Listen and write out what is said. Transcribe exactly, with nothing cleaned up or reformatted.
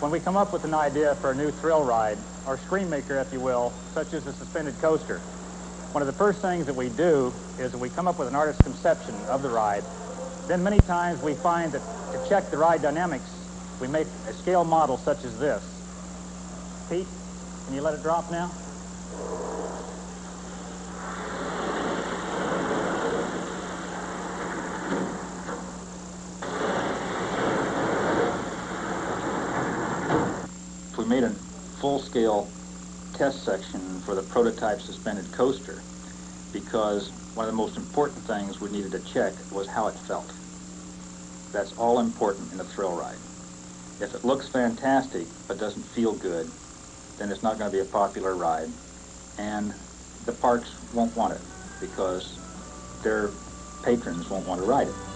When we come up with an idea for a new thrill ride, or screen maker, if you will, such as a suspended coaster, one of the first things that we do is that we come up with an artist's conception of the ride. Then many times we find that to check the ride dynamics, we make a scale model such as this. Pete, can you let it drop now? We made a full-scale test section for the prototype suspended coaster because one of the most important things we needed to check was how it felt. That's all important in a thrill ride. If it looks fantastic but doesn't feel good, then it's not going to be a popular ride, and the parks won't want it because their patrons won't want to ride it.